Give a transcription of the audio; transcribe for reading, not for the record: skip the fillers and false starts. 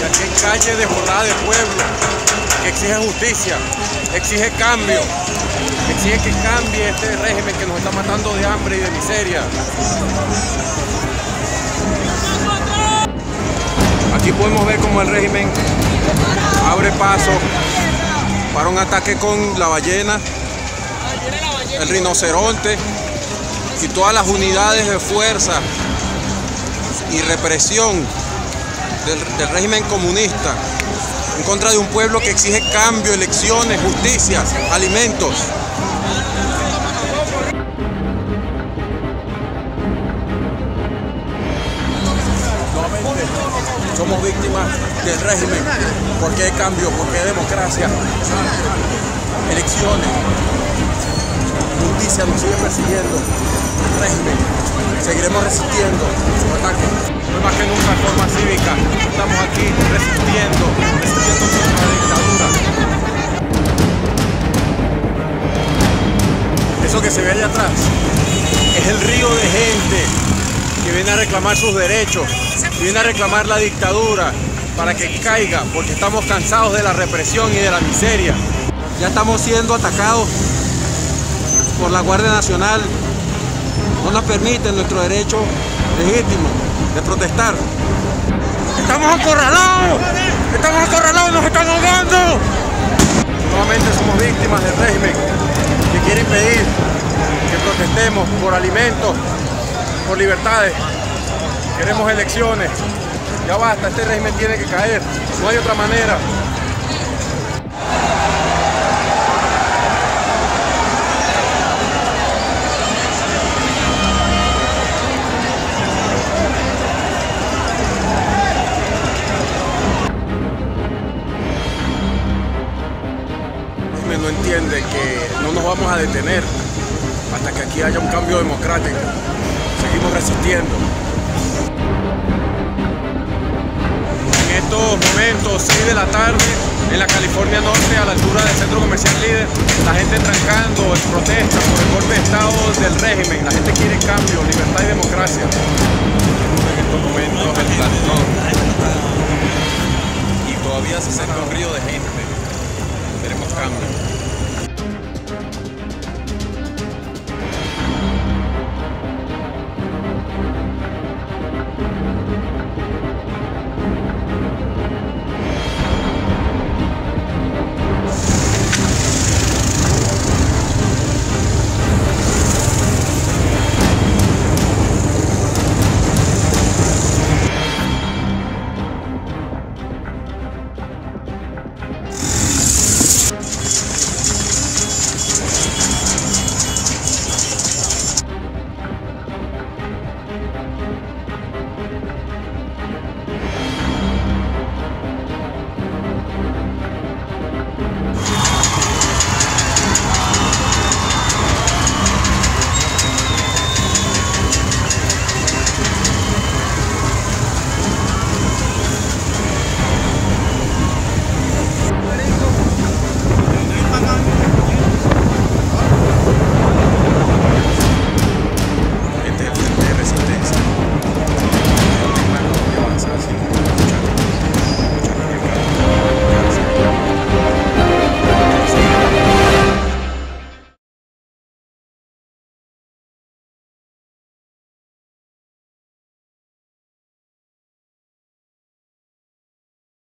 Y aquí hay calle desbordada de pueblo que exige justicia, exige cambio, exige que cambie este régimen que nos está matando de hambre y de miseria. Aquí podemos ver cómo el régimen abre paso para un ataque con la ballena, el rinoceronte y todas las unidades de fuerza y represión del régimen comunista en contra de un pueblo que exige cambio, elecciones, justicias, alimentos. Somos víctimas del régimen, porque hay cambio, porque hay democracia, elecciones, justicia nos sigue persiguiendo, el régimen, seguiremos resistiendo su ataque. Hoy más que nunca, en forma cívica, estamos aquí resistiendo contra la dictadura. Eso que se ve allá atrás es el río de gente que viene a reclamar sus derechos, viene a reclamar la dictadura para que caiga, porque estamos cansados de la represión y de la miseria. Ya estamos siendo atacados por la Guardia Nacional, no nos permiten nuestro derecho legítimo de protestar. Estamos acorralados, nos están ahogando. Nuevamente somos víctimas del régimen que quiere impedir que protestemos por alimentos, por libertades. Queremos elecciones. Ya basta, este régimen tiene que caer. No hay otra manera. El régimen no entiende que no nos vamos a detener hasta que aquí haya un cambio democrático. Seguimos resistiendo. En estos momentos, 6 de la tarde, en la California Norte, a la altura del Centro Comercial Líder, la gente trancando en protesta por el golpe de estado del régimen. La gente quiere cambio, libertad y democracia. En estos momentos, el plantón. Y todavía se saca un río de gente. Queremos cambio.